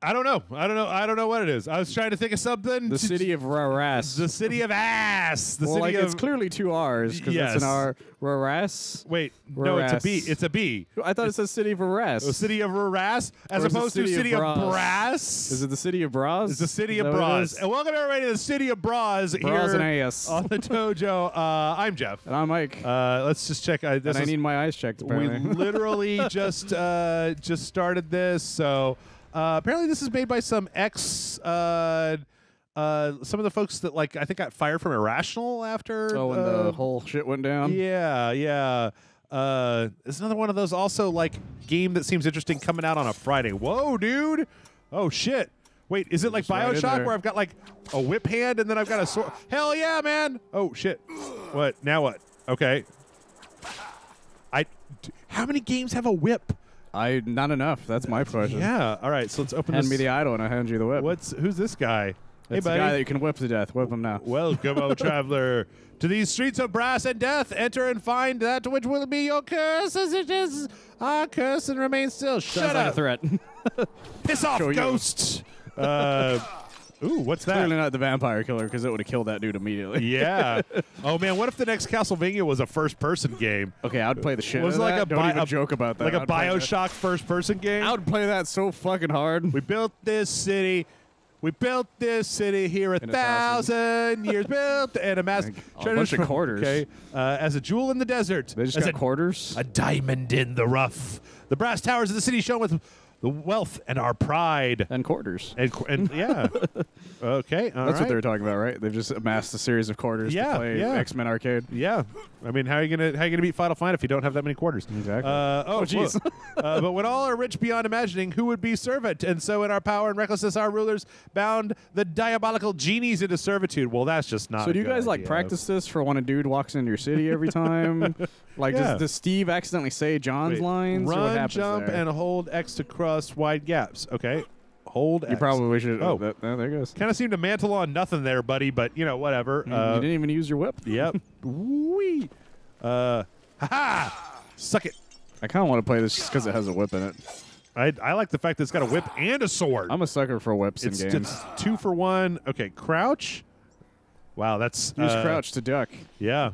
I don't know what it is. I was trying to think of something. The City of Brass. The City of Ass. The city like of... It's clearly two R's because yes. It's an R. Brass? Wait, no, it's a B. It's a B. I thought it said City of Brass. The City of Brass as opposed to City of Brass. Is it the City of Brass? It's the City of Brass. And welcome everybody to the City of Brass here on the Dojo. I'm Jeff. And I'm Mike. Let's just check. I need my eyes checked, apparently. We literally just started this, so... apparently this is made by some some of the folks that like I think got fired from Irrational after when the whole shit went down. Yeah, yeah. It's another one of those also like game that seems interesting coming out on a Friday. Whoa, dude. Oh shit. Wait, is it like Bioshock where I've got like a whip hand and then I've got a sword? Hell yeah, man. Oh shit. What? Now what? Okay. How many games have a whip? Not enough. That's my question. Yeah. All right. So let's open this. Hand me the idol and I'll hand you the whip. Who's this guy? Hey, buddy. It's the guy that you can whip to death. Whip him now. Welcome, O traveler, to these streets of brass and death. Enter and find that which will be your curse, as it is our curse, and remain still. Shut up. Sounds like a threat. Piss off, ghost. Ooh, what's that? Clearly not the vampire killer because it would have killed that dude immediately. Yeah. Oh man, what if the next Castlevania was a first-person game? Okay, I would play the shit. Was like that? Don't even joke about that. Like a Bioshock first-person game. I would play that so fucking hard. We built this city here in 1,000 years, built and amassed a bunch of quarters. Okay, as a jewel in the desert. They just got quarters. A diamond in the rough. The brass towers of the city shone with. The wealth and our pride. And quarters. And yeah. Okay. All That's right. What they were talking about, right? They've just amassed a series of quarters to play X-Men Arcade. Yeah. I mean, how are you gonna beat Final Fight if you don't have that many quarters? Exactly. Oh, jeez. But when all are rich beyond imagining, who would be servant? And so in our power and recklessness, our rulers bound the diabolical genies into servitude. Well, that's just not. So do you guys like practice this for when a dude walks into your city every time? Like, does Steve accidentally say John's lines? Run, or what happens jump, there? And hold X to cross wide gaps. Okay. Hold X. You probably should. Oh, there it goes. Kind of seemed to mantle on nothing there, buddy, but, you know, whatever. You didn't even use your whip. Yep. Wee. Ha-ha! Suck it. I kind of want to play this just because it has a whip in it. I like the fact that it's got a whip and a sword. I'm a sucker for whips in games. It's 2 for 1. Okay, crouch. Wow, that's... Use crouch to duck. Yeah.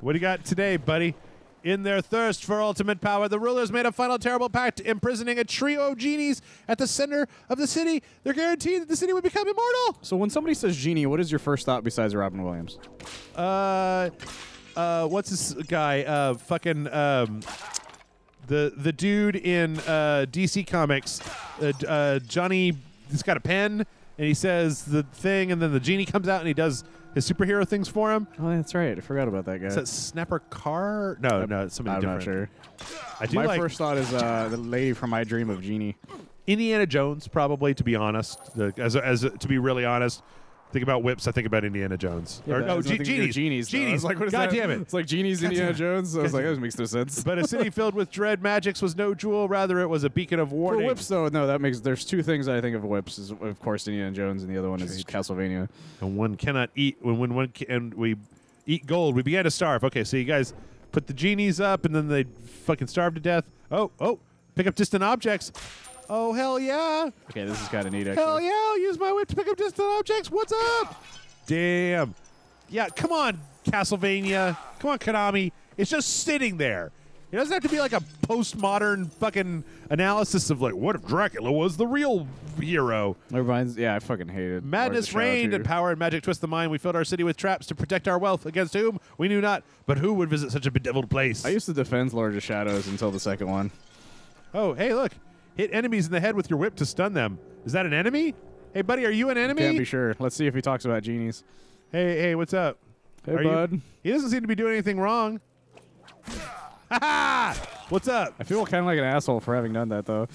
What do you got today, buddy? In their thirst for ultimate power, the rulers made a final terrible pact, imprisoning a trio of genies at the center of the city. They're guaranteed that the city would become immortal. So when somebody says genie, what is your first thought besides Robin Williams? What's this guy? Fucking the dude in DC Comics, Johnny. He's got a pen and he says the thing, and then the genie comes out and he does his superhero things for him. Oh, that's right. I forgot about that guy. Is that Snapper Carr? No, it's somebody different. I'm not sure. My first thought is the lady from My Dream of Jeannie. Indiana Jones, probably, to be honest. To be really honest, think about whips, I think about Indiana Jones. Yeah, genies. Though. I was like, what is God that? Damn it. It's like genies, Indiana Jones. I was like, that makes no sense. But a city filled with dread magics was no jewel. Rather, it was a beacon of warning. For whips, though, no, that makes... There's two things I think of whips. Is, of course, Indiana Jones, and the other one is Castlevania. And one cannot eat... When one and we eat gold, we began to starve. Okay, so you guys put the genies up, and then they fucking starve to death. Oh. Pick up distant objects. Oh, hell yeah. Okay, this is kind of neat, actually. Hell yeah, I'll use my whip to pick up distant objects. What's up? Damn. Yeah, come on, Castlevania. Come on, Konami. It's just sitting there. It doesn't have to be like a postmodern fucking analysis of like, what if Dracula was the real hero? Yeah, I fucking hate it. Madness reigned and power and magic twist the mind. We filled our city with traps to protect our wealth. Against whom? We knew not. But who would visit such a bedeviled place? I used to defend Lord of Shadows until the second one. Oh, hey, look. Hit enemies in the head with your whip to stun them. Is that an enemy? Hey, buddy, are you an enemy? Can't be sure. Let's see if he talks about genies. Hey, what's up? Hey, bud. He doesn't seem to be doing anything wrong. Ha-ha! What's up? I feel kind of like an asshole for having done that, though.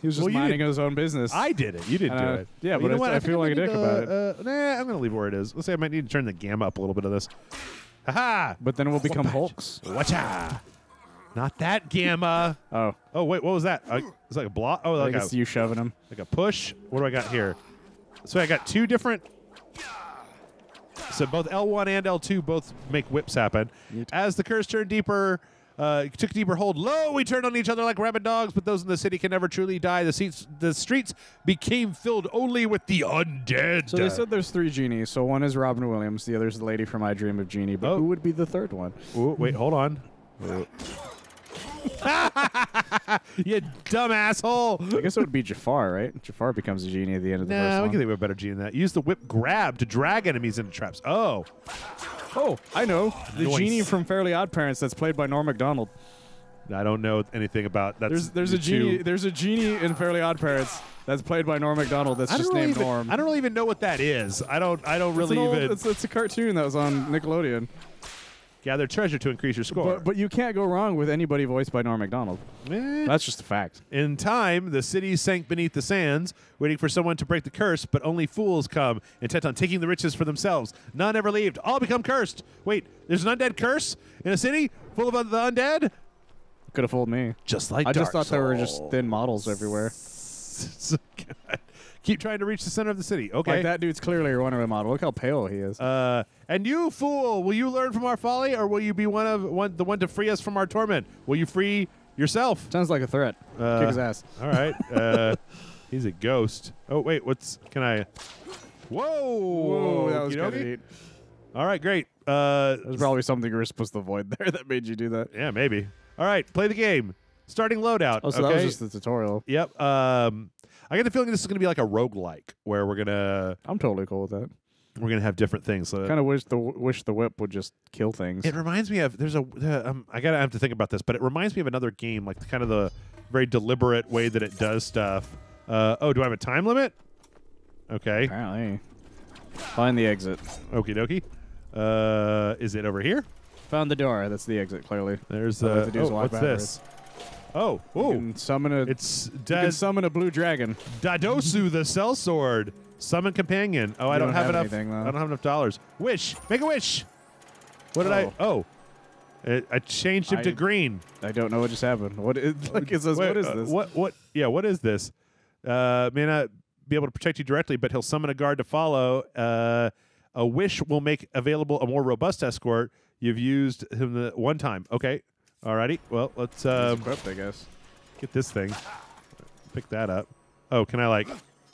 He was just minding his own business. I did it. You didn't do it. Yeah, but I feel like a dick about it. Nah, I'm going to leave it where it is. Let's say I might need to turn the gamma up a little bit of this. Ha-ha! But then we'll become Hulks. Watcha! Not that gamma. Oh, wait, what was that? It's like a block. Oh, like it's you shoving him. Like a push. What do I got here? So I got two different. So both L1 and L2 both make whips happen. As the curse turned deeper, Took a deeper hold. Lo, we turned on each other like rabid dogs, but those in the city can never truly die. The streets became filled only with the undead. So they said there's three genies. So one is Robin Williams. The other is the lady from I Dream of Jeannie. But who would be the third one? Ooh, wait, hold on. You dumb asshole. I guess it would be Jafar, right? Jafar becomes a genie at the end of the first one. I think they were a better genie than that. Use the whip grab to drag enemies into traps. Oh. Oh, I know. The genie from Fairly Odd Parents that's played by Norm Macdonald. I don't know anything about that. There's a genie. There's a genie in Fairly Odd Parents that's played by Norm Macdonald. That's just named Norm. I don't really even know what that is. I don't really even. It's a cartoon that was on Nickelodeon. Gather treasure to increase your score. But you can't go wrong with anybody voiced by Norm Macdonald. That's just a fact. In time, the city sank beneath the sands, waiting for someone to break the curse, but only fools come, intent on taking the riches for themselves. None ever leave. All become cursed. Wait, there's an undead curse in a city full of the undead? Could have fooled me. Just like I just thought there were just thin models everywhere. Keep trying to reach the center of the city. Okay. Like that dude's clearly a runaway model. Look how pale he is. And you, fool, will you learn from our folly, or will you be the one to free us from our torment? Will you free yourself? Sounds like a threat. Kick his ass. All right. He's a ghost. Oh, wait. Can I? Whoa. Whoa, that was good to eat. All right, great. There's probably something you were supposed to avoid there that made you do that. Yeah, maybe. All right, play the game. Starting loadout. Oh, so that was just the tutorial. Yep. I get the feeling this is going to be like a roguelike where we're going to... I'm totally cool with that. We're going to have different things. So kind of wish the whip would just kill things. It reminds me of... There's a... I have to think about this, but it reminds me of another game, like kind of the very deliberate way that it does stuff. Oh, do I have a time limit? Okay. Apparently. Find the exit. Okie dokie. Is it over here? Found the door. That's the exit, clearly. There's what's backwards. This? Oh, whoa. You can summon a blue dragon. Dadosu the sellsword. Summon companion. Oh, I don't have enough dollars. Wish. Make a wish. What did I changed him to green. I don't know what just happened. What is this? May not be able to protect you directly, but he'll summon a guard to follow. A wish will make available a more robust escort. You've used him one time. Okay. Alrighty, well, let's equipped, I guess. Get this thing. Pick that up. Oh, can I like...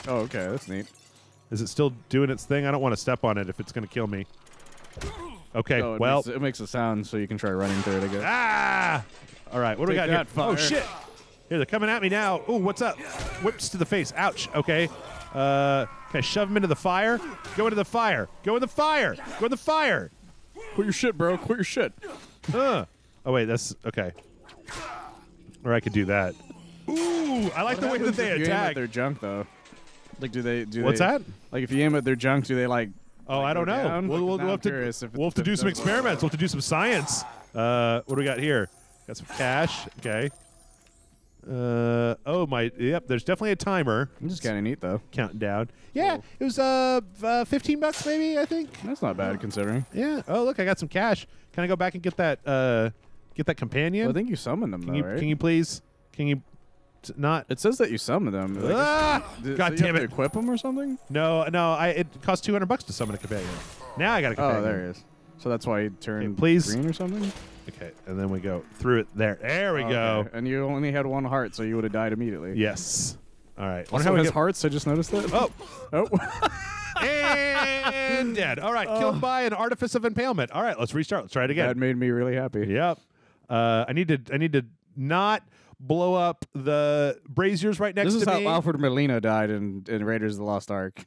Oh, okay, that's neat. Is it still doing its thing? I don't want to step on it if it's going to kill me. Okay, no, it makes a sound so you can try running through it, I guess. Ah! Alright, what do we got here? Fire. Oh, shit! Here, they're coming at me now. Ooh, what's up? Whips to the face. Ouch. Okay. Can I shove him into the fire? Go into the fire. Go in the fire! Go in the fire! Quit your shit, bro. Quit your shit. Oh, wait, that's... Okay. Or I could do that. Ooh, I like the way that they attack. You aim at their junk, though. Like, What's that? Like, if you aim at their junk, do they, like... Oh, I don't know. We'll have to do some experiments. We'll have to do some science. What do we got here? Got some cash. Okay. Oh, my... Yep, there's definitely a timer. This is kind of neat, though. Counting down. Yeah, cool. It was $15 maybe, I think. That's not bad, considering. Yeah. Oh, look, I got some cash. Can I go back and get that... Get that companion. Well, I think you summoned them, though, right? Can you please? Can you not? It says that you summon them. God damn it! Equip them or something? No. It costs $200 to summon a companion. Now I got a companion. Oh, there he is. So that's why you turned green or something. Okay, and then we go through it. There we go. Okay. And you only had one heart, so you would have died immediately. Yes. All right. Wonder how many hearts? I just noticed that. Oh. And dead. All right. Killed by an artifice of impalement. All right. Let's restart. Let's try it again. That made me really happy. Yep. I need to not blow up the braziers right next to me. This is how Alfred Molina died in Raiders of the Lost Ark.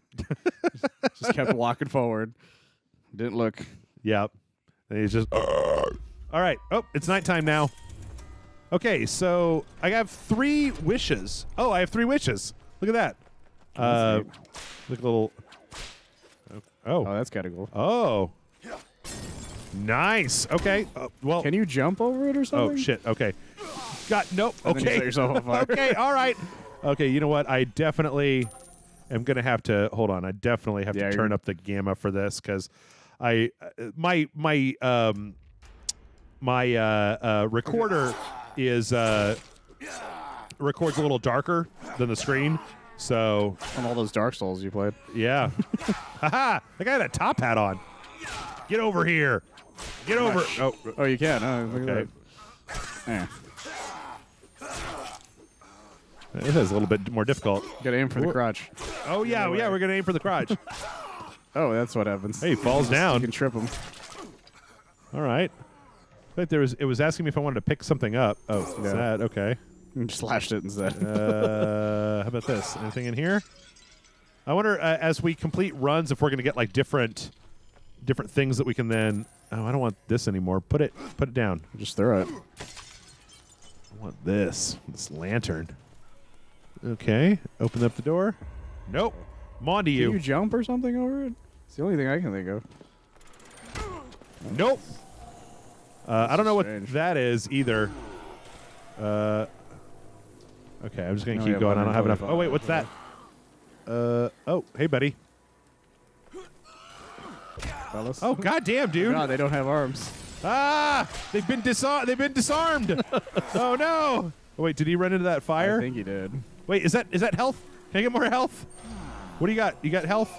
Just kept walking forward. Didn't look. Yep. And he's just... All right. Oh, it's nighttime now. Okay, so I have three wishes. Oh, I have three wishes. Look at that. Look a little... Oh, that's kind of cool. Oh. Nice. Okay. Well, can you jump over it or something? Oh shit. Okay. God, nope. Okay. And then you set yourself on fire. Okay. All right. Okay. You know what? I definitely am gonna have to hold on. I definitely have to turn up the gamma for this because my recorder is records a little darker than the screen. So. And all those Dark Souls you played. Yeah. Haha. I got a top hat on. Get over here. Get over. Oh, you can. Oh, look at that. Eh. This is a little bit more difficult. Gotta aim for the crotch. Oh, yeah, anyway. Yeah, we're gonna aim for the crotch. Oh, that's what happens. Hey, he falls down. You can trip him. All right. I think there was, it was asking me if I wanted to pick something up. Oh, yeah. Is that? Okay. You just slashed it instead. How about this? Anything in here? I wonder, as we complete runs, if we're gonna get like different things that we can then. Oh, I don't want this anymore. Put it down. Just throw it. I want this lantern. Okay, open up the door. Nope. I'm on to you. Can you jump or something over it? It's the only thing I can think of. Nope. I don't know what that is either. Okay, I'm just going to keep going. I don't have enough. Oh, wait, what's that? Oh, hey, buddy. Fellas? Oh, goddamn, dude. No, they don't have arms. Ah! They've been disarmed. Oh, no. Oh, wait, did he run into that fire? I think he did. Wait, is that health? Can I get more health? What do you got? You got health?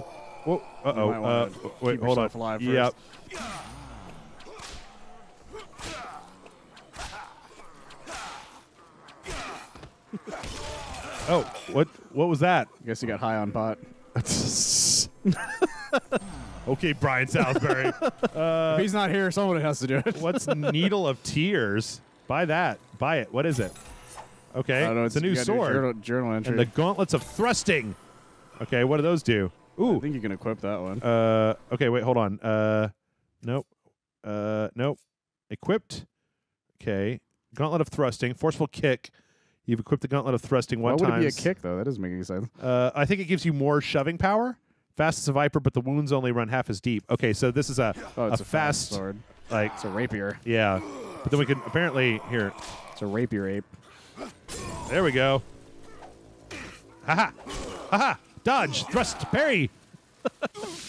Whoa. Uh-oh. Wait, hold on. Alive first. Yep. Oh, what was that? I guess he got high on pot. Okay, Brian Salisbury. If he's not here, someone has to do it. What's Needle of Tears? Buy that. Buy it. What is it? Okay, it's a new sword. Journal entry. And the Gauntlets of Thrusting. Okay, what do those do? Ooh, I think you can equip that one. Okay, wait, hold on. Nope. Nope. Equipped. Okay, Gauntlet of Thrusting, Forceful Kick. You've equipped the Gauntlet of Thrusting one time. Why would it be a kick though? That doesn't make any sense. I think it gives you more shoving power. Fast as a viper, but the wounds only run half as deep. Okay, so this is a fast sword. Like it's a rapier. Yeah, but then we can apparently here. It's a rapier. There we go. Haha. Haha. Dodge, thrust, parry.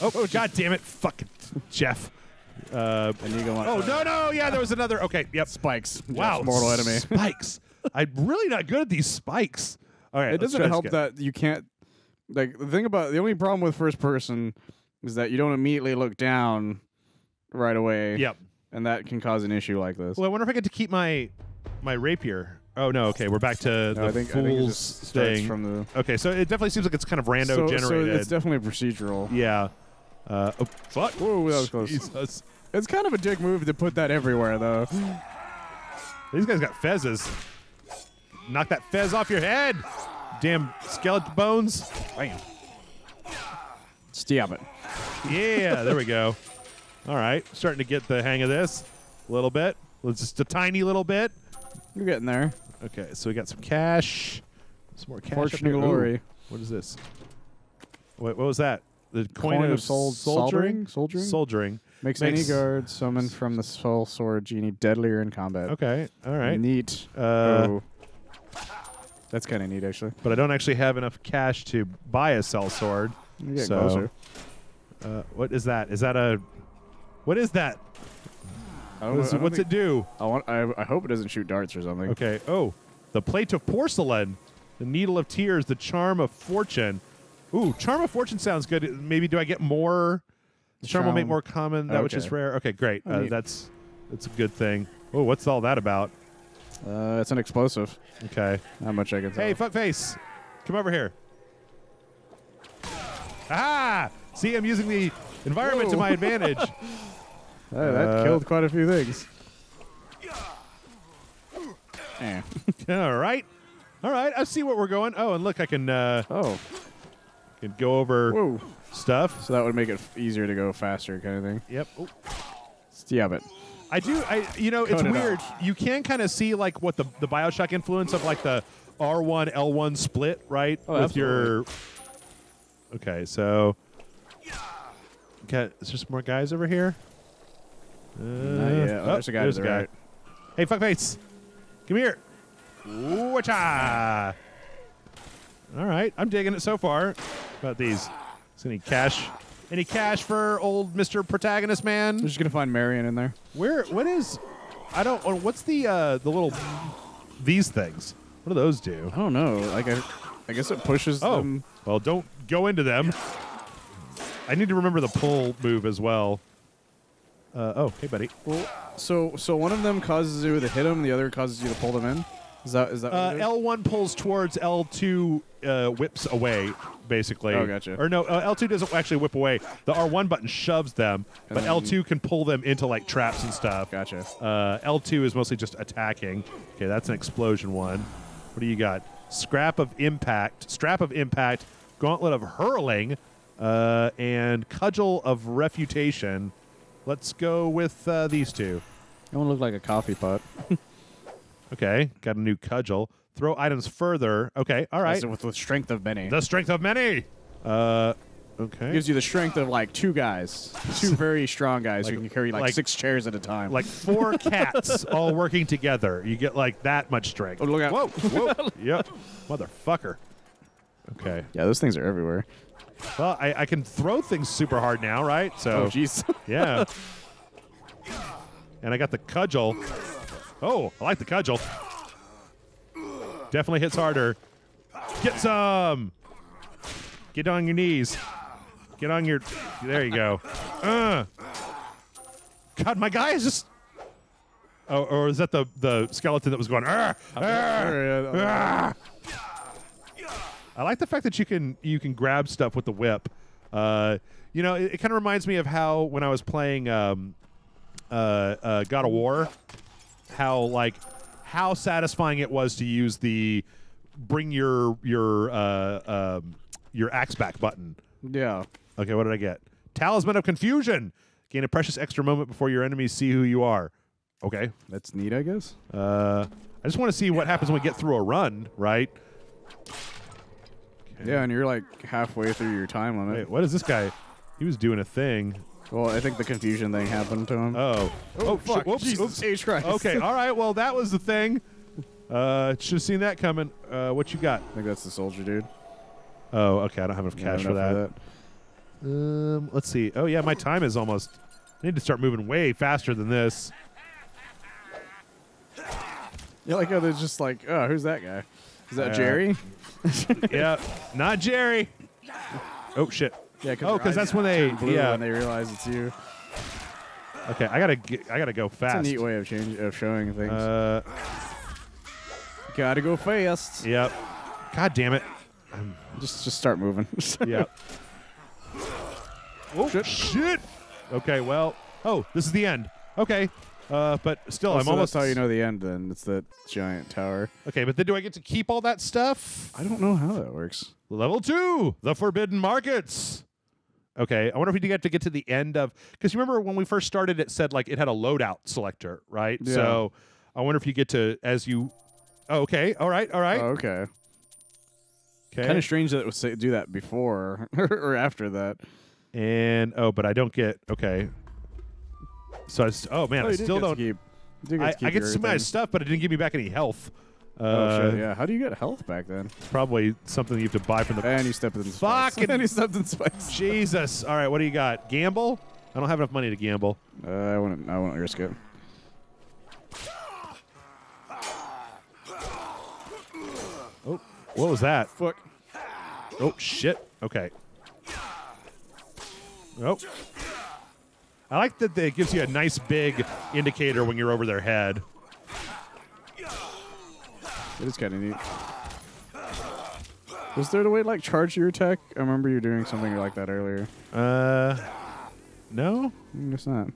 Oh, god damn it. Fuck it, Jeff. There was another. Okay, yep. Spikes. Wow. Jeff's mortal enemy. Spikes. I'm really not good at these spikes. All right. It doesn't help that you can't. Like, the thing about the only problem with first person is that you don't immediately look down right away. Yep. And that can cause an issue like this. Well, I wonder if I get to keep my rapier. Oh, no, okay, we're back to the fool's thing. Okay, so it definitely seems like it's kind of rando-generated. So it's definitely procedural. Yeah. Oh, fuck. Whoa, that was close. Jesus. It's kind of a dick move to put that everywhere, though. These guys got fezzes. Knock that fez off your head! Damn skeleton bones. Bam. Stab it. Yeah, there we go. All right, starting to get the hang of this a little bit. Just a tiny little bit. You're getting there. Okay, so we got some cash. Some more cash. Fortune glory. What is this? Wait, what was that? The coin of soldiering? Soldiering. Makes any guard summoned from the soul sword genie deadlier in combat. Okay, all right. Neat. That's kind of neat, actually. But I don't actually have enough cash to buy a cell sword. You're getting closer. What is that? Is that a... What is that? What's it do? I hope it doesn't shoot darts or something. Okay. Oh, the Plate of Porcelain, the Needle of Tears, the Charm of Fortune. Ooh, Charm of Fortune sounds good. Maybe do I get more? Charm will make more common that which is rare. Okay, great. That's a good thing. Oh, what's all that about? It's an explosive. Okay. Not much I can tell. Hey, fuckface, come over here. Ah! See, I'm using the environment to my advantage. That killed quite a few things. All right. I see where we're going. Oh, and look, I can. Can go over stuff. So that would make it easier to go faster, kind of thing. Yep. Stab it. I do. It's weird. You can kind of see like what the Bioshock influence of like the R1 L1 split, right? Oh, with absolutely. Okay, so. Okay, is there some more guys over here? There's a guy. There's a guy. Right. Hey, fuckface, come here. Whatcha? All right, I'm digging it so far. About these, is any cash? Any cash for old Mr. Protagonist Man? I'm just gonna find Marion in there. Where? What is? I don't. What's the little these things? What do those do? I don't know. Like I guess it pushes them. Well, don't go into them. I need to remember the pull move as well. Oh, hey, buddy. Well, so one of them causes you to hit them, the other causes you to pull them in? Is that what L1 pulls towards, L2 whips away, basically. Oh, gotcha. Or no, L2 doesn't actually whip away. The R1 button shoves them, and but L2 can pull them into, like, traps and stuff. Gotcha. L2 is mostly just attacking. Okay, that's an explosion one. What do you got? Scrap of Impact, Strap of Impact, Gauntlet of Hurling, and Cudgel of Refutation. Let's go with these two. That one looked like a coffee pot. Okay, got a new cudgel. Throw items further. Okay, all right. With the strength of many. The strength of many! Okay. Gives you the strength of, like, two guys. Two very strong guys who can carry, like 6 chairs at a time. Like 4 cats all working together. You get, like, that much strength. Oh, look out. Whoa, whoa. Yep. Motherfucker. Okay. Yeah, those things are everywhere. Well, I can throw things super hard now, right? So, oh, jeez. Yeah. And I got the cudgel. Oh, I like the cudgel. Definitely hits harder. Get some. Get on your knees. Get on your... There you go. God, my guy is just... Oh, or is that the skeleton that was going... I like the fact that you can grab stuff with the whip. You know, it kind of reminds me of how when I was playing God of War... how satisfying it was to use the bring your axe back button. Yeah. Okay, what did I get? Talisman of Confusion. Gain a precious extra moment before your enemies see who you are. Okay. That's neat, I guess. I just want to see what happens when we get through a run, right? Okay. Yeah, and you're like halfway through your time limit. Wait, what is this guy? He was doing a thing. Well, I think the confusion thing happened to him. Oh. Oh, fuck. Whoops. Jesus. Oops. Christ. Okay, all right. Well, that was the thing. Should have seen that coming. What you got? I think that's the soldier dude. Oh, okay. I don't have enough cash for that. Let's see. Oh, yeah, my time is almost... I need to start moving way faster than this. Yeah, like how they're just like, oh, who's that guy? Is that Jerry? Yeah. Not Jerry. Oh, shit. Yeah, because that's when they when they realize it's you. Okay, I gotta go fast. It's a neat way of showing things. Gotta go fast. Yep. God damn it. Just start moving. Yep. Oh shit. Okay, well. Oh, this is the end. Okay. But still, I'm so almost. That's how you know the end. Then it's that giant tower. Okay, but then do I get to keep all that stuff? I don't know how that works. Level 2, the Forbidden Markets. Okay, I wonder if we get to the end of, because you remember when we first started, it said like it had a loadout selector, right? Yeah. So I wonder if you get to as you. Oh, okay, all right. Oh, okay. Okay. Kind of strange that it would say, do that before or after that. And oh, but I don't get okay. So oh man, I still don't. I get some of my stuff, but it didn't give me back any health. Oh sure, yeah. How do you get health back then? It's probably something you have to buy from the. And you stepped in spice. Fucking. And you stepped in spice. Jesus. All right, what do you got? Gamble? I don't have enough money to gamble. I wouldn't risk it. Oh, what was that? Fuck. Oh shit. Okay. Oh. I like that it gives you a nice big indicator when you're over their head. It is kind of neat. Was there a way to like charge your attack? I remember you doing something like that earlier. No, I guess not.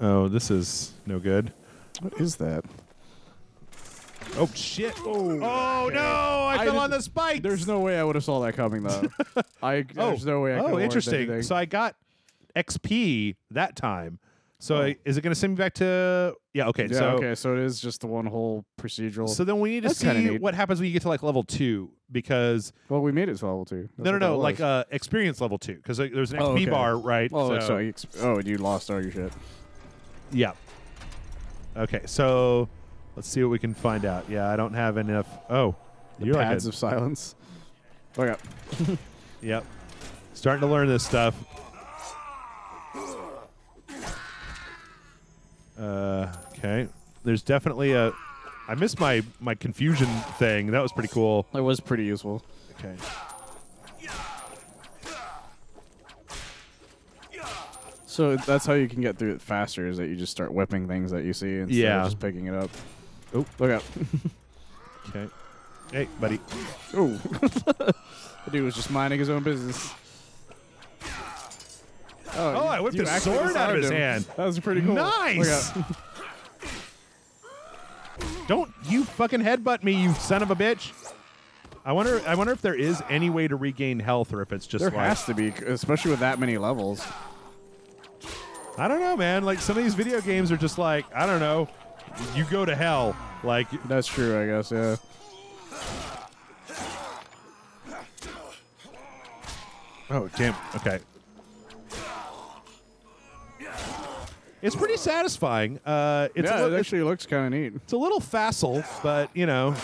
Oh, this is no good. What is that? Oh shit! Oh, okay. No! I fell on the spike. There's no way I would have saw that coming though. There's no way. I could have interesting. So I got XP that time. So is it going to send me back to... Yeah, okay. Yeah, so, okay. So it is just the one whole procedural. So then we need to see what happens when you get to like level 2 because... Well, we made it to level 2. That's no. Like experience level 2 because there's an XP bar, right? Oh, so. Oh, and you lost all your shit. Yeah. Okay, so let's see what we can find out. Yeah, I don't have enough... Oh, the pads of silence. Look up. Yep. Starting to learn this stuff. Okay. There's definitely a... I missed my confusion thing. That was pretty cool. It was pretty useful. Okay. So that's how you can get through it faster, is that you just start whipping things that you see instead of just picking it up. Oh, look out. Okay. Hey, buddy. Oh. The dude was just minding his own business. Oh, I whipped a sword out of his hand. That was pretty cool. Nice! Don't you fucking headbutt me, you son of a bitch! I wonder if there is any way to regain health, or if it's just there has to be, especially with that many levels. I don't know, man. Like, some of these video games are just like, I don't know, you go to hell. Like, that's true, I guess, yeah. Oh, damn. Okay. It's pretty satisfying. It actually looks kind of neat. It's a little facile, but, you know,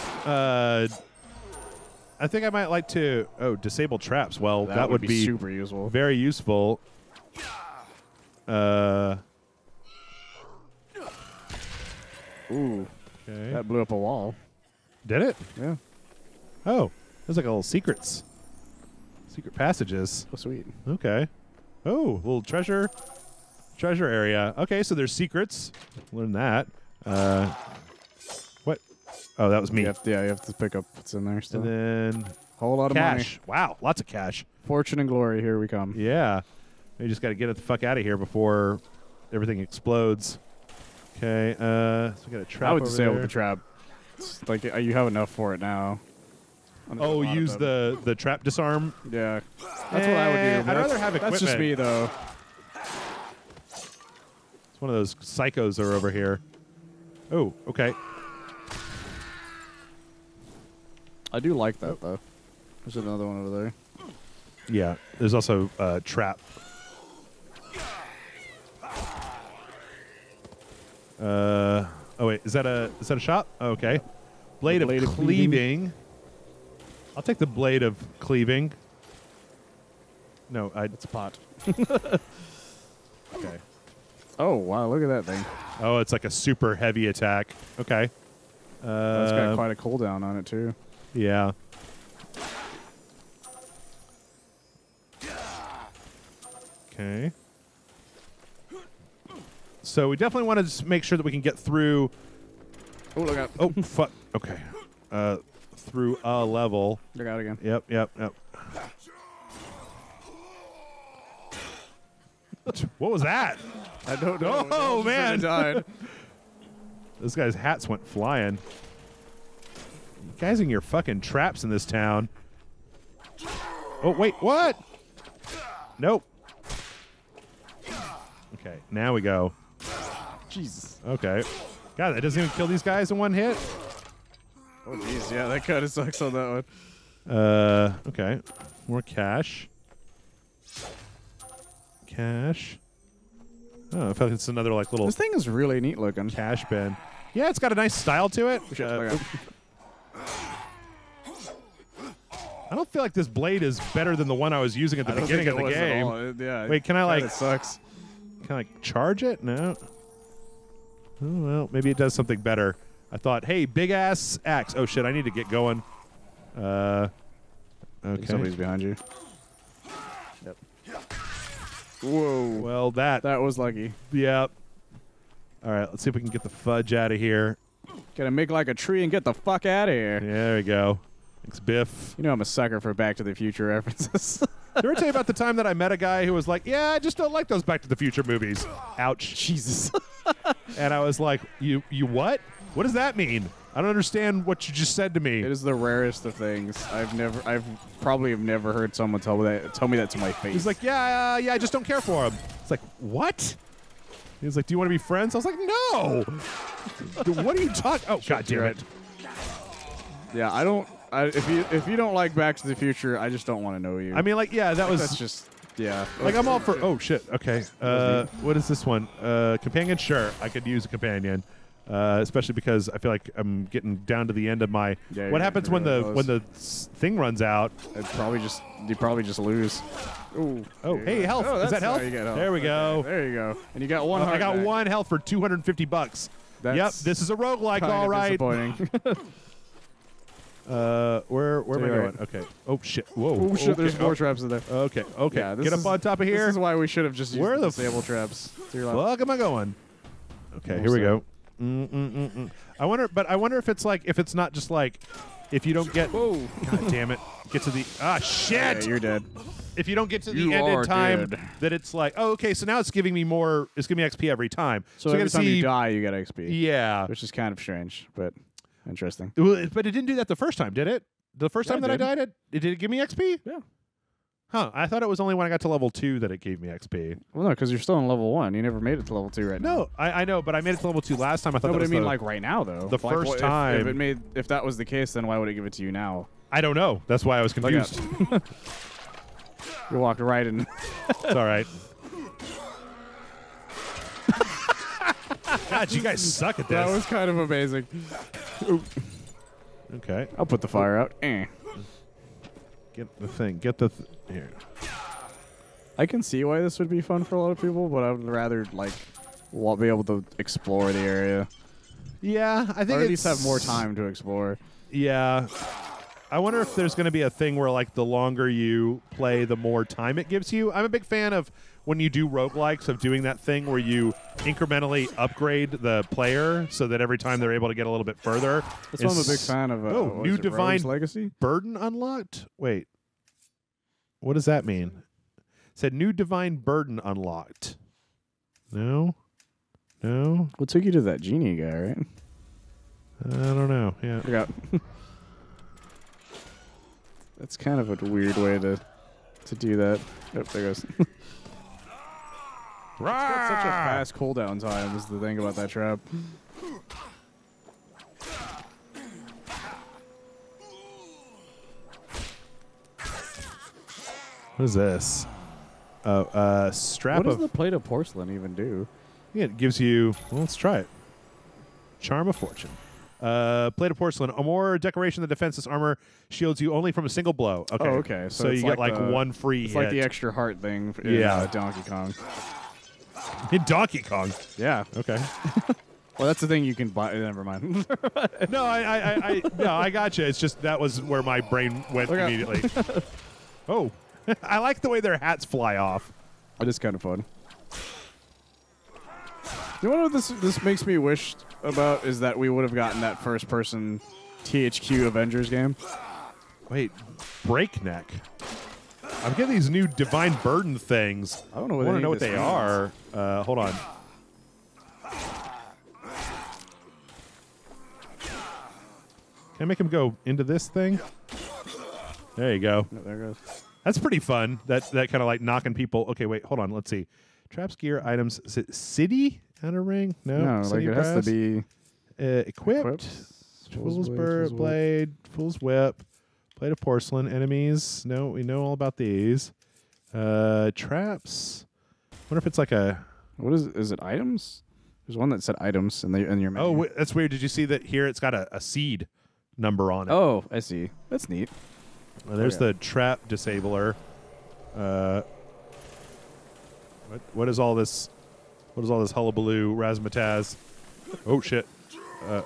I think I might like to... Oh, disable traps. Well, that would be super useful. Very useful. Ooh. Okay. That blew up a wall. Did it? Yeah. Oh. There's like a little secrets. Secret passages. Oh, sweet. Okay. Oh, little treasure... Treasure area. Okay, so there's secrets. Learn that. What? Oh, that was me. You have to pick up what's in there still. And then... Whole lot of cash. Money. Wow, lots of cash. Fortune and glory, here we come. Yeah. You just got to get it the fuck out of here before everything explodes. Okay, so we got a trap I would disable the trap. It's like, you have enough for it now. Oh, use the trap disarm? Yeah. That's what I would do. I'd rather have equipment. That's just me, though. One of those psychos are over here. Oh, okay. I do like that, though. There's another one over there. Yeah, there's also a trap. Oh, wait, is that a shot? Oh, okay. Blade of cleaving. I'll take the blade of cleaving. No, it's a pot. Okay. Oh, wow, look at that thing. Oh, it's like a super heavy attack. Okay. It's got quite a cooldown on it, too. Yeah. Okay. So we definitely want to just make sure that we can get through... Oh, look out. Oh, fuck. Okay. Through a level. Look out again. Yep, yep, yep. What was that? I don't know. Oh, man. Died. This guy's hats went flying. You guys in your fucking traps in this town. Oh, wait. What? Nope. Okay. Now we go. Jesus. Okay. God, that doesn't even kill these guys in one hit? Oh, jeez. Yeah, that kind of sucks on that one. Okay. More cash. Cash. Oh, I feel like it's another like little. This thing is really neat looking. Cash bin. Yeah, it's got a nice style to it. I don't feel like this blade is better than the one I was using at the beginning of the game. Yeah. Wait, can I like? It sucks. Can I like charge it? No. Oh well, maybe it does something better. I thought, hey, big ass axe. Oh shit, I need to get going. Okay. Somebody's behind you. Yep. Whoa. Well, that was lucky. Yep. All right, let's see if we can get the fudge out of here. Gotta make like a tree and get the fuck out of here. Yeah, there we go. Thanks, Biff. You know I'm a sucker for Back to the Future references. Did I ever tell you about the time that I met a guy who was like, yeah, I just don't like those Back to the Future movies. Ouch. Jesus. And I was like, you what? What does that mean? I don't understand what you just said to me. It is the rarest of things. I've probably never heard someone tell me that to my face. He's like, yeah, I just don't care for him. It's like, what? He was like, do you want to be friends? I was like, no. What are you talking? Oh, God damn it. Yeah, I don't. If you don't like Back to the Future, I just don't want to know you. I mean, like, yeah, that was that's just yeah. Like, I'm all for. Oh shit. Okay. What is this one? Companion. Sure, I could use a companion. Especially because I feel like I'm getting down to the end of my. Yeah, what happens when the thing runs out? You probably just lose. Ooh. Oh, hey, health. Oh, is that health? There we go. There you go. And you got one. I got one health for $250. Yep. This is a roguelike, all right. Disappointing. Where am I going? Okay. Oh shit! Whoa! Oh, shit. Okay. There's more traps in there. Okay. Okay. Yeah, get up on top of here. This is why we should have just used the disable traps. Fuck! Am I going? Okay. Almost here we go. I wonder, but I wonder if it's like if it's not just like if you don't get. Whoa! God damn it! Get to the shit! Yeah, you're dead. If you don't get to the end in time, that it's like, oh, okay, so now it's giving me more. It's giving me XP every time. So every time you die, you get XP. Yeah, which is kind of strange, but interesting. But it didn't do that the first time, did it? The first time that I died, did it give me XP? Yeah. Huh. I thought it was only when I got to level 2 that it gave me XP. Well, no, because you're still on level 1. You never made it to level 2 right now. No, I know, but I made it to level 2 last time. I thought. No, but I mean, like right now though. The first time. If that was the case, then why would it give it to you now? I don't know. That's why I was confused. You walked right in. It's all right. God, you guys suck at this. That was kind of amazing. Ooh. Okay. I'll put the fire out. Get the thing. Get the... Here. I can see why this would be fun for a lot of people, but I would rather, like, be able to explore the area. Yeah, I think or at least have more time to explore. Yeah. I wonder if there's going to be a thing where, like, the longer you play, the more time it gives you. I'm a big fan of, when you do roguelikes, of doing that thing where you incrementally upgrade the player so that every time they're able to get a little bit further. That's why I'm a big fan of. Oh, new divine legacy burden unlocked. Wait, what does that mean? It said new divine burden unlocked. No, no. What took you to that genie guy, right? I don't know. Yeah. That's kind of a weird way to do that. Oh, there goes. It's got such a fast cooldown time is the thing about that trap. What is this? Oh, strap of... What does the plate of porcelain even do? Yeah, it gives you... Well, let's try it. Charm of Fortune. Plate of porcelain, a more decoration that defends this armor shields you only from a single blow. Okay. Oh, okay. So you get like one free hit. It's like the extra heart thing in Donkey Kong. In Donkey Kong? Yeah. Okay. Well, that's the thing you can buy. Never mind. No, I gotcha. It's just that was where my brain went immediately. Oh. I like the way their hats fly off. It is kind of fun. You know what this makes me wish about is that we would have gotten that first-person THQ Avengers game. Wait, Breakneck. I'm getting these new Divine Burden things. I don't know what they are. Hold on. Can I make him go into this thing? There you go. Oh, there it goes. That's pretty fun. That kind of like knocking people. Okay, wait, hold on. Let's see. Traps, gear, items. Is it city outer ring? No, like it has to be equipped. Fool's blade, fool's whip, plate of porcelain, enemies. No, we know all about these. Traps. I wonder if it's like a. What is? Is it items? There's one that said items in your menu. Oh, that's weird. Did you see that here? It's got a seed number on it. Oh, I see. That's neat. Well, there's the trap disabler. What is all this? What is all this hullabaloo, razzmatazz? Oh shit! I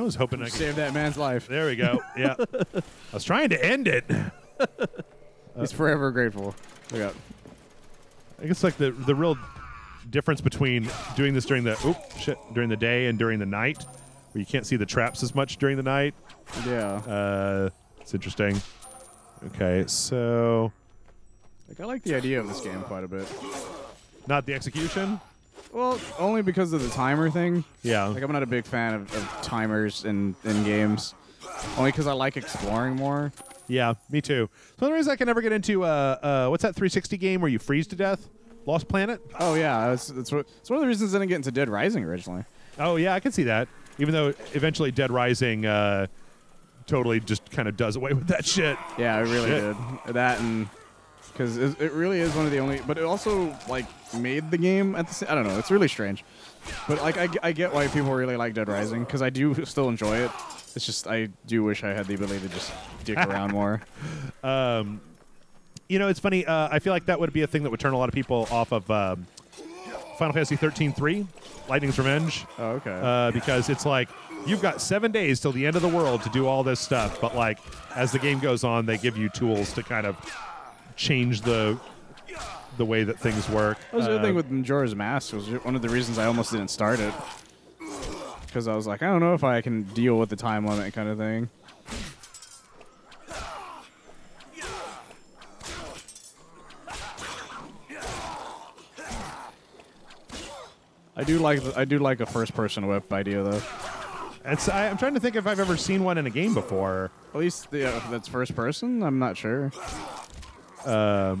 was hoping I could save that man's life. There we go. Yeah, I was trying to end it. He's forever grateful. Yeah. I guess like the real difference between doing this during the day and during the night, where you can't see the traps as much during the night. Yeah. It's interesting. Okay, so... Like, I like the idea of this game quite a bit. Not the execution? Well, only because of the timer thing. Yeah. Like, I'm not a big fan of timers in games. Only because I like exploring more. Yeah, me too. So the reason I can never get into... what's that 360 game where you freeze to death? Lost Planet? Oh, yeah. It's one of the reasons I didn't get into Dead Rising originally. Oh, yeah, I can see that. Even though eventually Dead Rising... totally just kind of does away with that shit. Yeah, it really did. That and... Because it really is one of the only... But it also, like, made the game at the same... I don't know. It's really strange. But, like, I get why people really like Dead Rising, because I do still enjoy it. It's just I do wish I had the ability to just dick around more. You know, it's funny. I feel like that would be a thing that would turn a lot of people off of Final Fantasy 13-3, Lightning's Revenge. Oh, okay. Because it's like, you've got 7 days till the end of the world to do all this stuff, but like, as the game goes on, they give you tools to kind of change the way that things work. That was the other thing with Majora's Mask, was one of the reasons I almost didn't start it. Because I was like, I don't know if I can deal with the time limit kind of thing. I do like a first-person whip idea though. It's, I'm trying to think if I've ever seen one in a game before. At least that's first-person. I'm not sure. I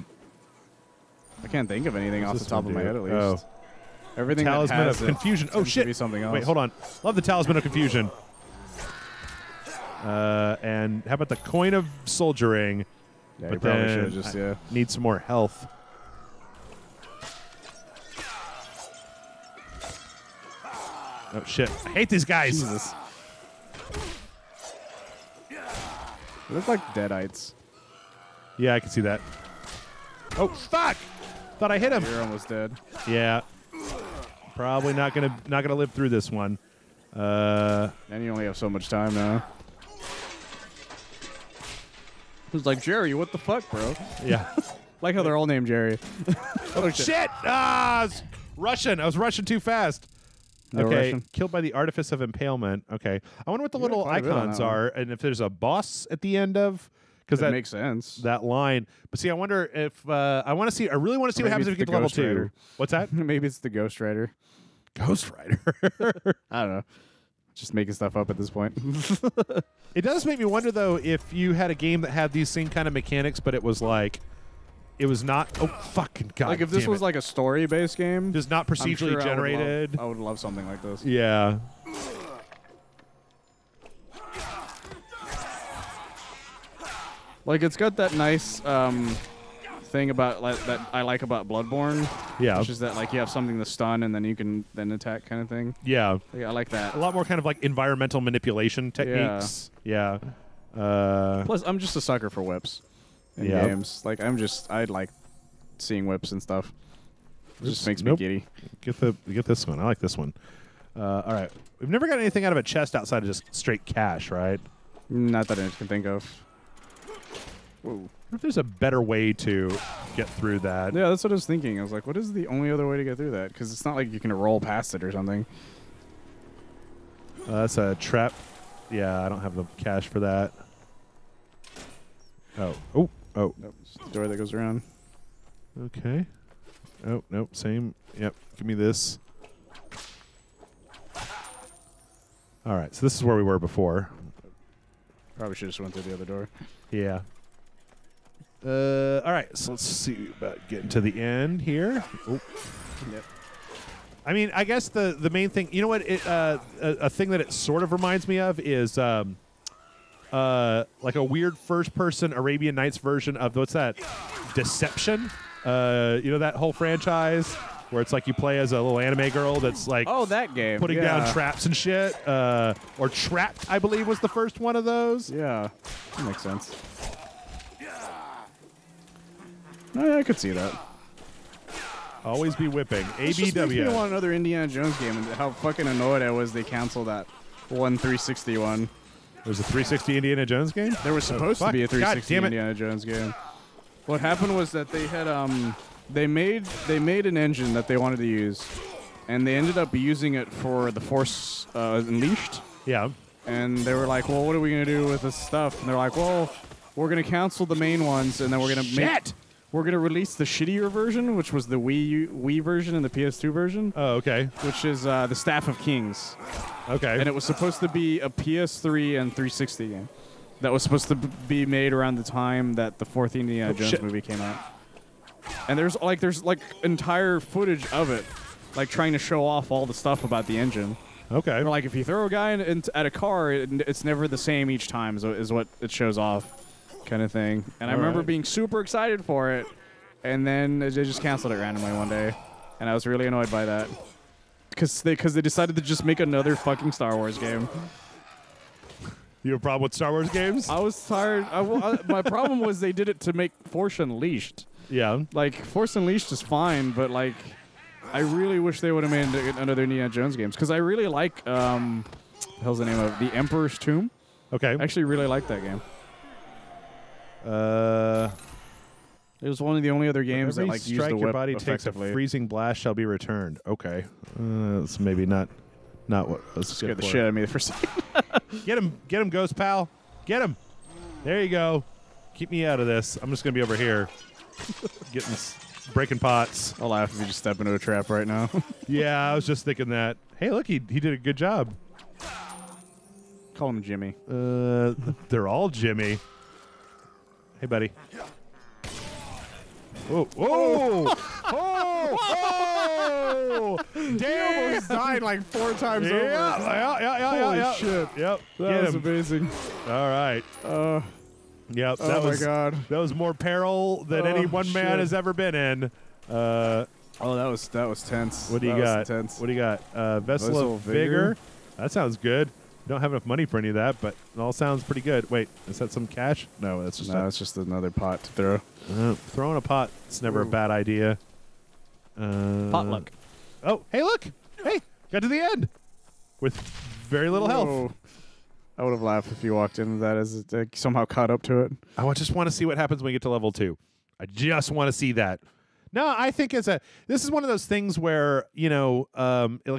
can't think of anything off the top of my head at least. Oh. Everything Talisman that has of Confusion. Oh shit! Something else. Wait, hold on. Love the Talisman of Confusion. And how about the Coin of Soldiering? Yeah, but probably should just need some more health. Oh shit! I hate these guys. Jesus. They look like Deadites. Yeah, I can see that. Oh fuck! Thought I hit him. You're almost dead. Yeah. Probably not gonna live through this one. And you only have so much time now. Who's like Jerry? What the fuck, bro? Yeah. Like how they're all named Jerry. Oh shit! Ah, I was Russian. I was rushing too fast. No okay, Russian. Killed by the Artifice of Impalement. Okay, I wonder what the little icons are, and if there's a boss at the end of, because that makes sense. That line, but see, I wonder if I want to see. I really want to see what happens if you get to level 2. What's that? Maybe it's the Ghost Rider. Ghost Rider. I don't know. Just making stuff up at this point. It does make me wonder though if you had a game that had these same kind of mechanics, but it was like. It was not. Oh fucking god! Like if this was like a story-based game, just not procedurally generated. I would love something like this. Yeah. Like it's got that nice thing about like that I like about Bloodborne. Yeah. Which is that like you have something to stun and then you can then attack kind of thing. Yeah. Yeah, I like that. A lot more kind of like environmental manipulation techniques. Yeah. Yeah. Plus, I'm just a sucker for whips. Games. Like I like seeing whips and stuff. It just makes me giddy. Get this one. I like this one. All right. We've never got anything out of a chest outside of just straight cash, right? Not that I can think of. Whoa. I wonder if there's a better way to get through that. Yeah, that's what I was thinking. I was like, what is the only other way to get through that? Because it's not like you can roll past it or something. That's a trap. Yeah, I don't have the cash for that. Oh. Oh. Oh, nope, it's the door that goes around. Okay. Oh, nope, same. Yep, give me this. All right, so this is where we were before. Probably should have just went through the other door. Yeah. All right, so let's see about getting to the end here. Oh. Yep. I mean, I guess the main thing, you know what, a thing that it sort of reminds me of is... like a weird first-person Arabian Nights version of what's that? Deception. You know that whole franchise where it's like you play as a little anime girl that's like that game putting down traps and shit. Or Trapped, I believe, was the first one of those. Yeah, that makes sense. Oh, yeah, I could see that. Always be whipping. ABW. Just makes me want another Indiana Jones game, and how fucking annoyed I was they canceled that 360 one. There's a 360 Indiana Jones game? There was supposed to be a 360 Indiana Jones game. What happened was that they had they made an engine that they wanted to use, and they ended up using it for the Force Unleashed. Yeah. And they were like, well, what are we gonna do with this stuff? And they're like, well, we're gonna cancel the main ones, and then we're gonna we're gonna release the shittier version, which was the Wii version and the PS2 version. Oh, okay. Which is the Staff of Kings. Okay. And it was supposed to be a PS3 and 360 game. That was supposed to be made around the time that the 4th Indiana Jones movie came out. And there's like entire footage of it, like trying to show off all the stuff about the engine. Okay. And like if you throw a guy at a car, it's never the same each time, so is what it shows off. Kind of thing, and I remember being super excited for it, and then they just canceled it randomly one day, and I was really annoyed by that, because they decided to just make another fucking Star Wars game. You have a problem with Star Wars games? I was tired. My problem was they did it to make Force Unleashed. Yeah, like Force Unleashed is fine, but like I really wish they would have made another Indiana Jones games, because I really like, what the hell's the name of it? The Emperor's Tomb. Okay. I actually really like that game. It was one of the only other games that like used the whip effectively. Your body takes a freezing blast shall be returned. Okay, it's maybe not what I was scared the shit out of me the first time. Get him, ghost pal, get him. There you go. Keep me out of this. I'm just gonna be over here, getting breaking pots. I'll laugh if you just step into a trap right now. Yeah, I was just thinking that. Hey, look, he did a good job. Call him Jimmy. They're all Jimmy. Hey, buddy. Whoa! Whoa! Oh! Damn! He almost died like 4 times over. Yeah. Holy shit! Yep. That was amazing. All right. Yep. Oh my God. That was more peril than any one man has ever been in. That was tense. What do you got? What do you got? Vessel of Vigor. That sounds good. Don't have enough money for any of that, but it all sounds pretty good. Wait, is that some cash? No, that's just it's just another pot to throw. Throwing a pot is never a bad idea. Potluck. Oh, hey, look! Hey, got to the end with very little health. I would have laughed if you walked into that as it somehow caught up to it. I just want to see what happens when we get to level 2. I just want to see that. No, I think this is one of those things where like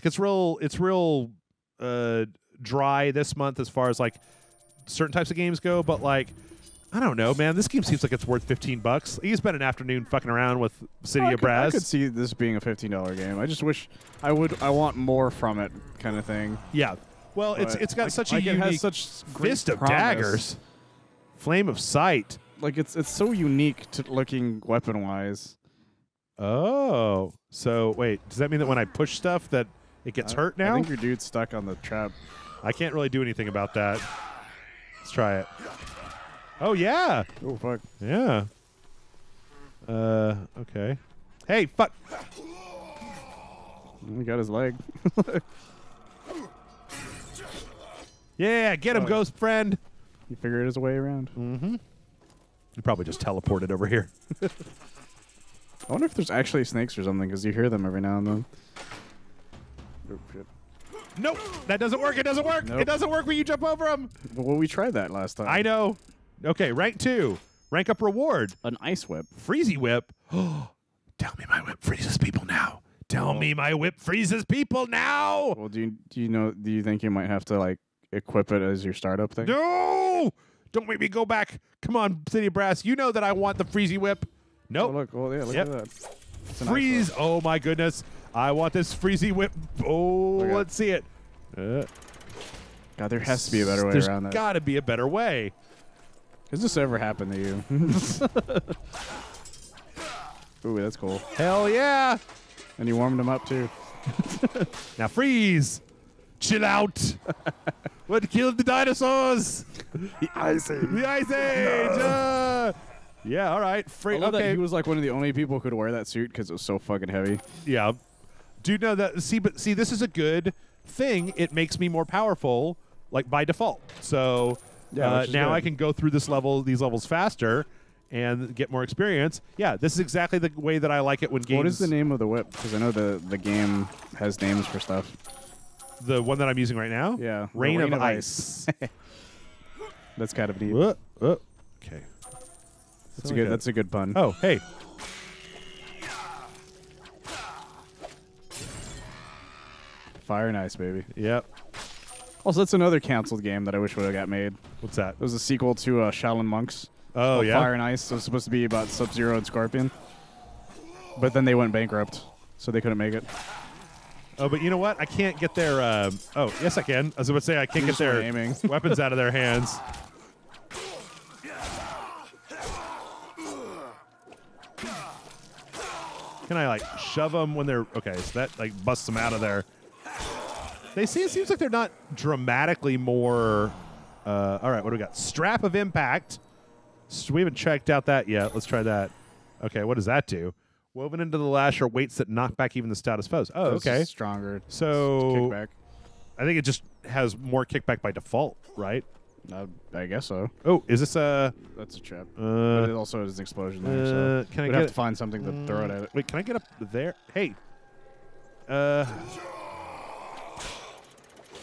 it's real. Dry this month as far as like certain types of games go, but like I don't know, man, this game seems like it's worth $15. You spent an afternoon fucking around with City of Brass. I could see this being a $15 game. I just wish I want more from it kind of thing. Yeah. Well, but it's got such a unique, it has such Fist of Daggers, Flame of Sight. Like it's so unique to looking weapon wise. Oh. So wait, does that mean that when I push stuff that it gets hurt now? I think your dude's stuck on the trap. I can't really do anything about that. Let's try it. Oh, yeah. Oh, fuck. Yeah. Okay. Hey, fuck. He got his leg. Yeah, get him, ghost friend. He figured his way around. Mm-hmm. He probably just teleported over here. I wonder if there's actually snakes or something, because you hear them every now and then. Oh, shit. Nope, that doesn't work. It doesn't work. Nope. It doesn't work when you jump over them. Well, we tried that last time. I know. Okay, rank 2. Rank up reward. An ice whip. Freezy whip. Tell me my whip freezes people now. Tell me my whip freezes people now. Well, do you think you might have to like equip it as your startup thing? No! Don't make me go back. Come on, City of Brass. You know that I want the freezy whip. Nope. Look at that. Freeze. Oh my goodness. I want this freezy whip. Oh, let's see it. God, there has to be a better way around that. There's got to be a better way. Has this ever happened to you? Ooh, that's cool. Hell yeah. And you warmed him up, too. Now freeze. Chill out. What killed the dinosaurs? The Ice Age. The Ice Age. Yeah, all right. I love that he was like one of the only people who could wear that suit because it was so fucking heavy. Yeah. Dude, no, see, this is a good thing. It makes me more powerful, like by default. So yeah, now I can go through these levels faster and get more experience. Yeah, this is exactly the way that I like it when games. What is the name of the whip? Because I know the game has names for stuff. The one that I'm using right now? Yeah. Rain of Ice. That's kind of neat. Okay. That's a good pun. Oh, hey. Fire and Ice, baby. Yep. Also, that's another canceled game that I wish would have got made. What's that? It was a sequel to Shaolin Monks. Oh, yeah? Fire and Ice. It was supposed to be about Sub-Zero and Scorpion. But then they went bankrupt, so they couldn't make it. Oh, but you know what? I can't get their... oh, yes, I can. I was about to say I can't get their weapons out of their hands. Can I, like, shove them when they're... Okay, so that, like, busts them out of there. It seems like they're not dramatically more... all right, what do we got? Strap of Impact. We haven't checked out that yet. Let's try that. Okay, what does that do? Woven into the lash are weights that knock back even the stoutest foes. Oh, okay. Stronger. So... Kickback. I think it just has more kickback by default, right? I guess so. Oh, is this a... That's a trap. But it also is an explosion there, so we'd have to find something to throw it at it. Wait, can I get up there? Hey.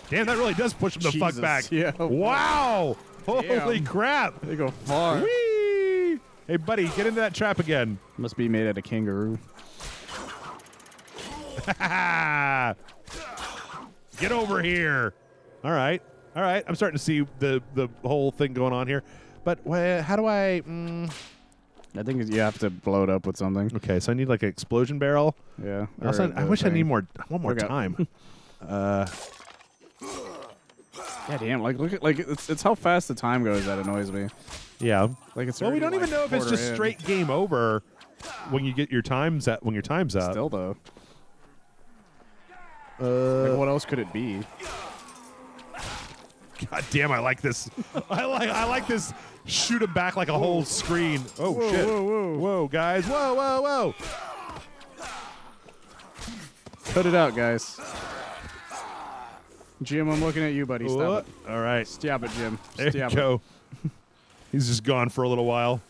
Damn, that really does push him the fuck back. Yeah. Wow! Damn. Holy crap! They go far. Whee! Hey, buddy, get into that trap again. Must be made out of kangaroo. Get over here! All right, all right. I'm starting to see the whole thing going on here, but how do I? I think you have to blow it up with something. Okay, so I need like an explosion barrel. Yeah. Also, I wish I need more. One more time. Yeah, damn! Like, look at it's how fast the time goes that annoys me. Yeah. Like it's. Well, we don't even know if it's just straight game over when you get your times at when your time's up. Still though. Like what else could it be? God damn! I like this. I like this. Shoot him back like a whole screen. Oh whoa, shit! Whoa, whoa, whoa, guys! Whoa, whoa, whoa! Cut it out, guys. Jim, I'm looking at you, buddy. Stop it. All right. Stop it, Jim. There you go. He's just gone for a little while.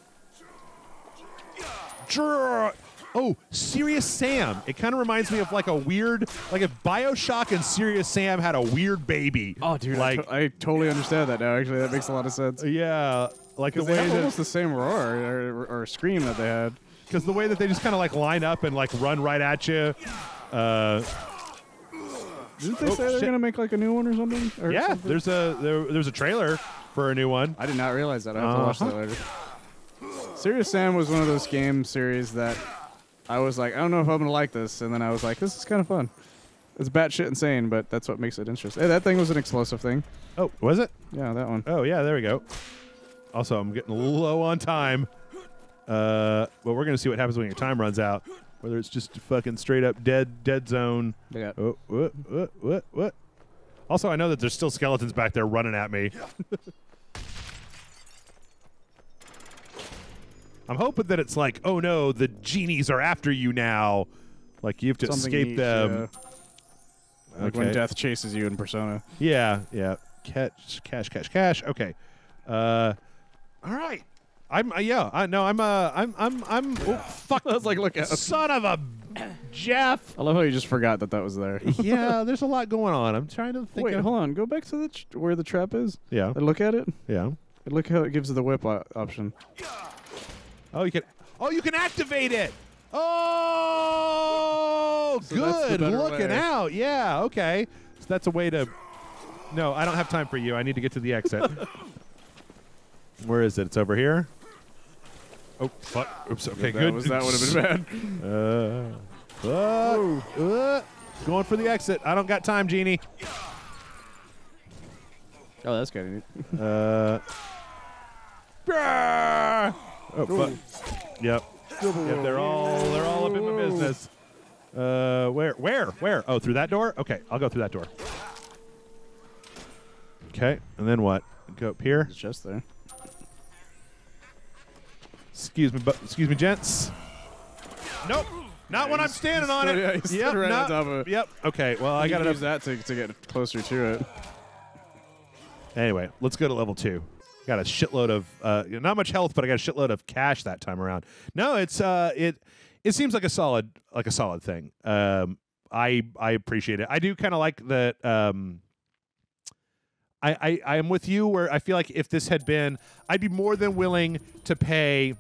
Oh, Serious Sam. It kind of reminds me of like a weird, like if Bioshock and Serious Sam had a weird baby. Oh, dude. Like, I totally understand that now, actually. That makes a lot of sense. Yeah. Like the way they have almost the same roar or scream that they had. Because the way that they just kind of like line up and like run right at you. Didn't they say they're going to make like a new one or something? Or yeah, something? There's a trailer for a new one. I did not realize that. I have to watch that later. Serious Sam was one of those game series that I was like, I don't know if I'm going to like this. And then I was like, this is kind of fun. It's batshit insane, but that's what makes it interesting. Hey, that thing was an explosive thing. Oh, was it? Yeah, that one. Oh, yeah, there we go. Also, I'm getting low on time. But we're going to see what happens when your time runs out. Whether it's just fucking straight up dead zone. Yeah. Oh, what? Also, I know that there's still skeletons back there running at me. I'm hoping that it's like, oh no, the genies are after you now. Like you have to escape them. Yeah. Like when death chases you in Persona. Yeah, yeah. Cash. Okay. All right. I'm oh, fuck. I was like, look at son of a Jeff. I love how you just forgot that was there. Yeah, there's a lot going on. I'm trying to think. Wait, hold on. Go back to where the trap is. Yeah. And look at it. Yeah. And look how it gives you the whip option. Oh, you can activate it. Oh, so good looking out. Yeah. Okay. So that's a way to. No, I don't have time for you. I need to get to the exit. Where is it? It's over here. Oh, fuck. Oops, okay, good. That would have been bad. Going for the exit. I don't got time, Genie. Oh, that's kind of neat. Oh, fuck. Yep. They're all up in my business. Where? Oh, through that door? Okay, I'll go through that door. Okay, and then what? Go up here. It's just there. Excuse me, gents. Nope, not when I'm standing on it. Yeah, he's right on top of it. Yep. Okay. Well, I gotta use that to get closer to it. Anyway, let's go to level 2. Got a shitload of not much health, but I got a shitload of cash that time around. No, it's it seems like a solid thing. I appreciate it. I do kind of like that. I am with you where I feel like if this had been, I'd be more than willing to pay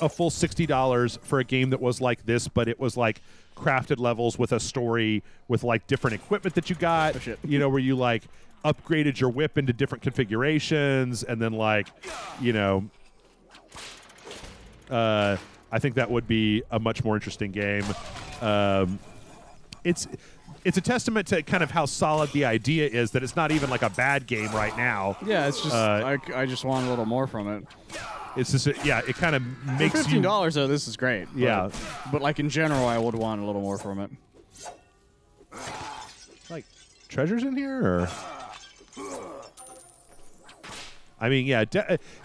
a full $60 for a game that was like this, but it was like crafted levels with a story with like different equipment that you got, you know, where you like upgraded your whip into different configurations. And then like, you know, I think that would be a much more interesting game. It's a testament to kind of how solid the idea is that it's not even like a bad game right now. Yeah, it's just I just want a little more from it. It's just it kind of makes you. For $15 though, this is great. Yeah, but like in general, I would want a little more from it. Like treasures in here, or I mean, yeah,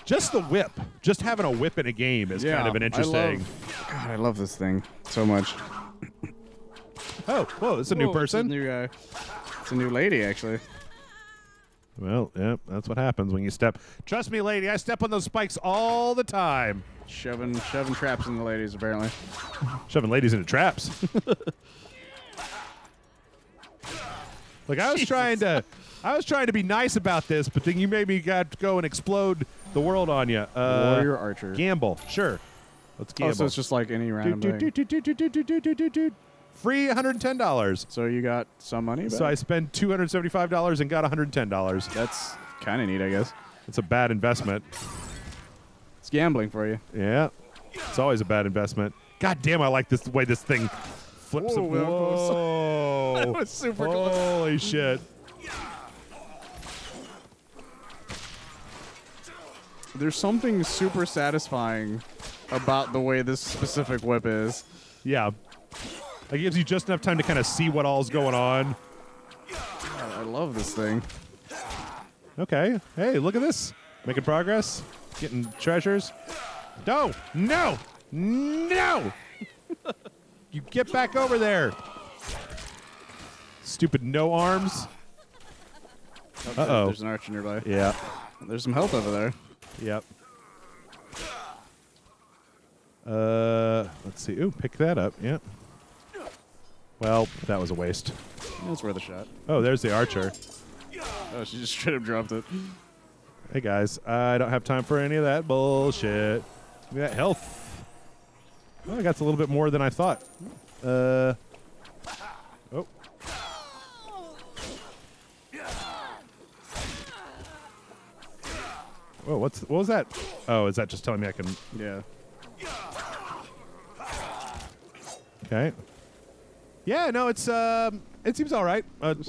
just the whip, just having a whip in a game is kind of an interesting. God, I love this thing so much. Oh, whoa, it's a new person. It's a new guy. It's a new lady, actually. Well, yeah, that's what happens when you step. Trust me, lady, I step on those spikes all the time. Shoving traps into ladies, apparently. Shoving ladies into traps. Like I was trying to be nice about this, but then you maybe got to go and explode the world on you. Warrior Archer. Gamble. Sure. Let's gamble. Oh, so it's just like any random thing. Free $110. So you got some money back? So I spent $275 and got $110. That's kind of neat, I guess. It's a bad investment. It's gambling for you. Yeah. It's always a bad investment. God damn, I like this the way this thing flips. Whoa. Whoa. That was super close. Holy shit. There's something super satisfying about the way this specific whip is. Yeah. It gives you just enough time to kind of see what all's going on. God, I love this thing. Okay. Hey, look at this. Making progress. Getting treasures. No! No! No! You get back over there. Stupid no arms. Okay, uh-oh. There's an archer nearby. Yeah. There's some health over there. Yep. Let's see. Ooh, pick that up. Yep. Well, that was a waste. That's worth a shot. Oh, there's the archer. Oh, she just straight up dropped it. Hey, guys. I don't have time for any of that bullshit. Give me that health. Well, I got a little bit more than I thought. Oh. Whoa, what was that? Oh, is that just telling me I can... Yeah. Okay. Yeah, no, it's it seems all right. It's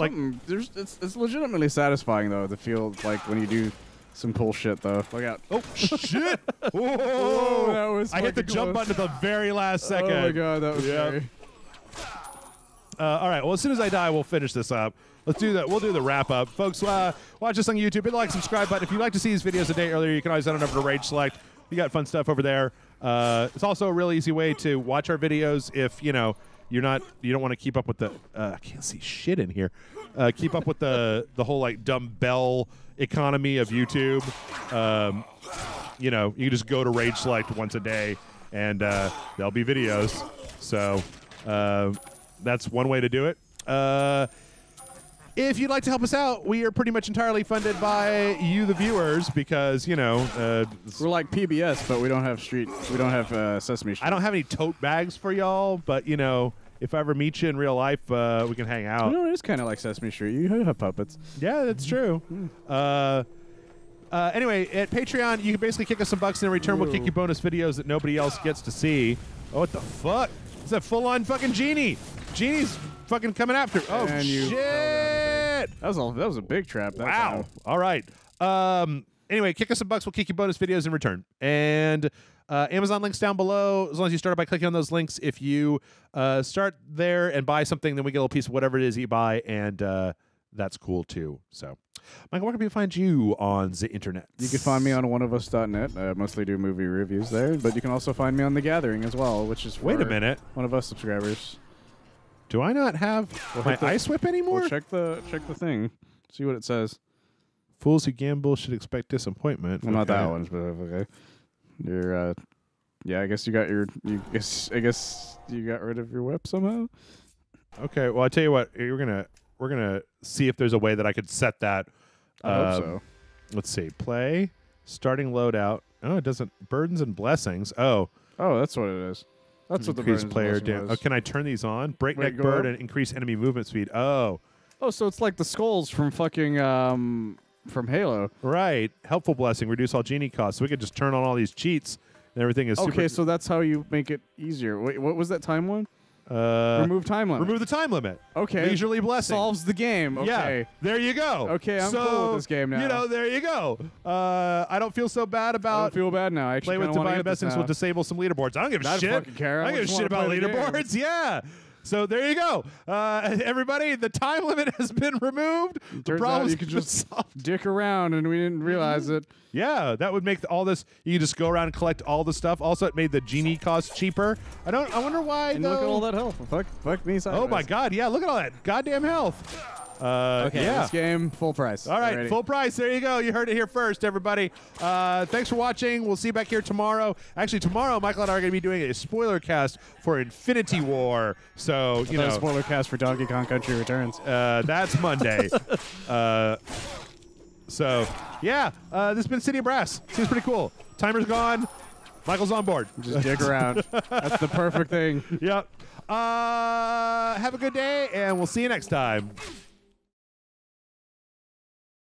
legitimately satisfying though to feel like when you do some cool shit though. Look out! Oh shit! Whoa! That was I hit the jump button at the very last second. Oh my god, that was scary. All right, well as soon as I die, we'll finish this up. Let's do that. We'll do the wrap up, folks. Watch us on YouTube. Hit the like, subscribe button. If you'd like to see these videos a day earlier, you can always head on over to Rage Select. You got fun stuff over there. It's also a really easy way to watch our videos if you know. You don't want to keep up with the. I can't see shit in here. Keep up with the whole like dumbbell economy of YouTube. You know, you can just go to Rage Select once a day, and there'll be videos. So that's one way to do it. If you'd like to help us out, we are pretty much entirely funded by you, the viewers, because you know we're like PBS, but we don't have Sesame Street. I don't have any tote bags for y'all, but you know, if I ever meet you in real life, we can hang out. You know, it is kind of like Sesame Street. You have puppets. Yeah, that's true. Anyway, at Patreon, you can basically kick us some bucks, and in return, we'll kick you bonus videos that nobody else gets to see. Oh, what the fuck? It's a full-on fucking genie. Genie's fucking coming after. Oh and shit. That was a big trap. That wow. Time. All right. Anyway, kick us some bucks. We'll kick you bonus videos in return. And Amazon links down below. As long as you start by clicking on those links, if you start there and buy something, then we get a little piece of whatever it is you buy, and that's cool too. So, Michael, where can people find you on the internet? You can find me on oneofus.net. I mostly do movie reviews there, but you can also find me on The Gathering as well, which is for wait a minute, One of Us subscribers. Do I not have my ice whip anymore? Well, check the thing. See what it says. Fools who gamble should expect disappointment. Well, okay. Not that one, but okay. You're, yeah. I guess you got your. I guess you got rid of your whip somehow. Okay. Well, I tell you what. We're gonna see if there's a way that I could set that. I hope so. Let's see. Play starting loadout. Oh, it doesn't. Burdens and blessings. Oh. Oh, that's what it is. That's what the player down. Oh, can I turn these on? Breakneck bird and increase enemy movement speed. Oh. Oh, so it's like the skulls from fucking from Halo. Right. Helpful blessing. Reduce all genie costs. So we could just turn on all these cheats and everything is. Okay, super so that's how you make it easier. Wait, what was that time one? Remove time limit. Remove the time limit. Okay. Leisurely blessing. Solves the game. Okay. Yeah, there you go. Okay, I'm cool with this game now. You know, there you go. I don't feel so bad about... I don't feel bad now. I actually play with divine blessings will disable some leaderboards. I don't give a shit. I don't fucking care. I don't give a shit about leaderboards. Yeah. So there you go. Everybody, the time limit has been removed. The problem you can just dick around and we didn't realize it. Yeah, that would make all this. You can just go around and collect all the stuff. Also, it made the genie cost cheaper. I wonder why. And look at all that health. Fuck me sideways. Oh my god. Yeah, look at all that goddamn health. Okay, yeah. This game, full price. All right, already. Full price. There you go. You heard it here first, everybody. Thanks for watching. We'll see you back here tomorrow. Actually, tomorrow, Michael and I are going to be doing a spoiler cast for Infinity War. So, you know. Spoiler cast for Donkey Kong Country Returns. That's Monday. So, yeah. This has been City of Brass. Seems pretty cool. Timer's gone. Michael's on board. Just dick around. That's the perfect thing. Yep. Have a good day, and we'll see you next time.